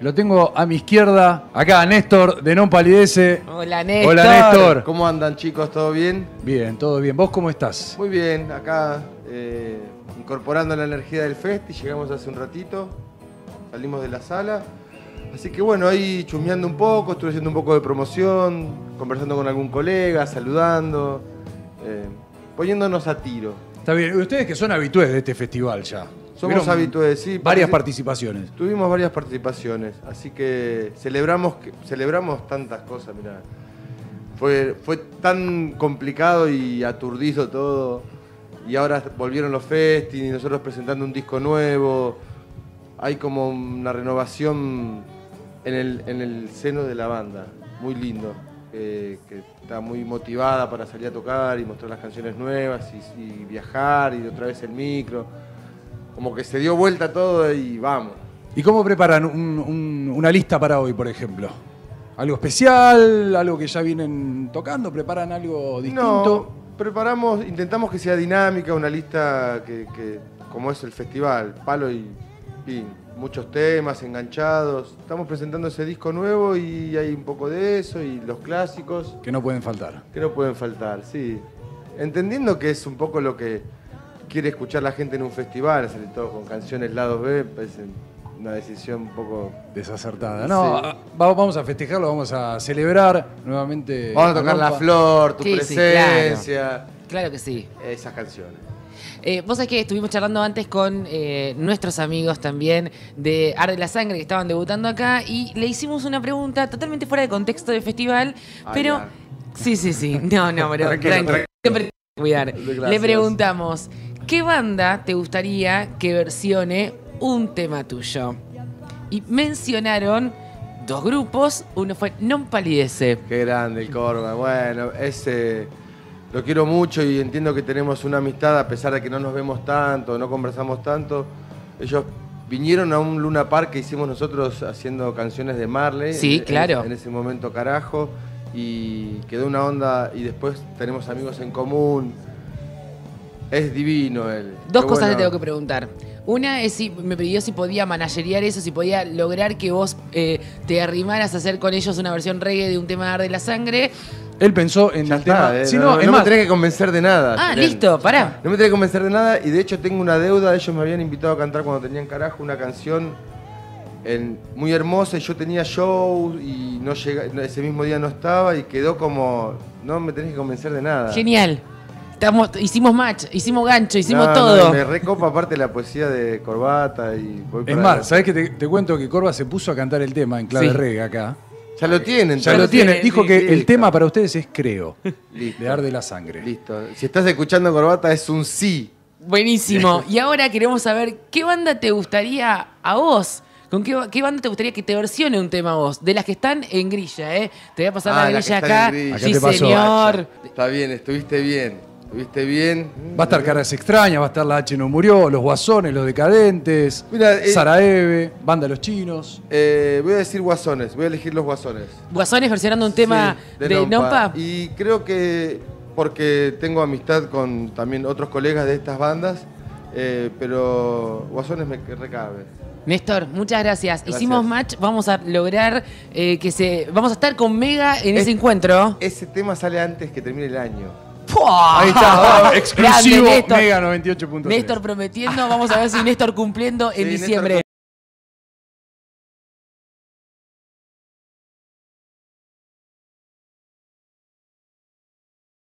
Lo tengo a mi izquierda, acá, Néstor de Nonpalidece. Hola, Néstor. Hola, Néstor. ¿Cómo andan, chicos? ¿Todo bien? Bien, todo bien. ¿Vos cómo estás? Muy bien, acá incorporando la energía del fest y llegamos hace un ratito. Salimos de la sala. Así que bueno, ahí chusmeando un poco, estuve haciendo un poco de promoción, conversando con algún colega, saludando, poniéndonos a tiro. Está bien. Ustedes que son habitués de este festival ya. Somos habituales, sí. Varias participaciones. Tuvimos varias participaciones, así que celebramos tantas cosas, mirá. Fue tan complicado y aturdido todo, y ahora volvieron los festis, y nosotros presentando un disco nuevo. Hay como una renovación en el seno de la banda, muy lindo, que está muy motivada para salir a tocar y mostrar las canciones nuevas, y viajar, y otra vez el micro. Como que se dio vuelta todo y vamos. ¿Y cómo preparan una lista para hoy, por ejemplo? ¿Algo especial? ¿Algo que ya vienen tocando? ¿Preparan algo distinto? No, preparamos, intentamos que sea dinámica, una lista que como es el festival, palo y pin, muchos temas enganchados. Estamos presentando ese disco nuevo y hay un poco de eso y los clásicos. Que no pueden faltar. Que no pueden faltar, sí. Entendiendo que es un poco lo que quiere escuchar la gente en un festival, sobre todo con canciones lados B, parece una decisión un poco desacertada. No, sí. Vamos a festejarlo, vamos a celebrar nuevamente. Vamos a tocar La Flor, Tu Presencia. Sí, claro. Claro que sí. Esas canciones. Vos sabés que estuvimos charlando antes con nuestros amigos también de Arde la Sangre que estaban debutando acá y le hicimos una pregunta totalmente fuera de contexto del festival, pero... Ay, sí. No, pero tranquilo. Cuidar. Gracias. Le preguntamos... ¿Qué banda te gustaría que versione un tema tuyo? Y mencionaron dos grupos, uno fue Nonpalidece. Qué grande el Corba, bueno, ese lo quiero mucho y entiendo que tenemos una amistad a pesar de que no nos vemos tanto, no conversamos tanto. Ellos vinieron a un Luna Park que hicimos nosotros haciendo canciones de Marley. Sí, claro. En ese momento, carajo, y quedó una onda y después tenemos amigos en común. Es divino él. Dos cosas te tengo que preguntar. Una es si me pidió si podía managerear eso, si podía lograr que vos te arrimaras a hacer con ellos una versión reggae de un tema de Arde la Sangre. Él pensó en el tema. No me tenés que convencer de nada. Ah, listo, pará. No me tenés que convencer de nada y de hecho tengo una deuda. Ellos me habían invitado a cantar cuando tenían carajo una canción muy hermosa y yo tenía show y no llegué, ese mismo día no estaba y quedó como, no me tenés que convencer de nada. Genial. Hicimos match, hicimos gancho, hicimos todo. Me recopa aparte la poesía de Corbata y... Es más, ¿sabés que te cuento que Corba se puso a cantar el tema en clave reggae acá? Ya lo tienen. Ya lo tienen. Dijo que el tema para ustedes es Creo, de Arde la Sangre. Listo. Si estás escuchando Corbata es un sí. Buenísimo. Y ahora queremos saber qué banda te gustaría a vos. ¿Con qué banda te gustaría que te versione un tema vos? De las que están en grilla, ¿eh? Te voy a pasar la grilla acá. Sí, señor. Está bien, estuviste bien. ¿Viste bien? Va a estar Caras Extrañas, va a estar La H no Murió, Los Guasones, Los Decadentes, Sara Eve, Banda de los Chinos. Voy a decir Guasones, voy a elegir Los Guasones. Guasones versionando un tema de Nompa. Y creo que porque tengo amistad con también otros colegas de estas bandas, pero Guasones me recabe. Néstor, muchas gracias. Hicimos match, vamos a lograr vamos a estar con Mega en ese encuentro. Ese tema sale antes que termine el año. ¡Puah! Ahí está, exclusivo Néstor. Mega 98.3. Néstor prometiendo, vamos a ver si Néstor cumpliendo en diciembre.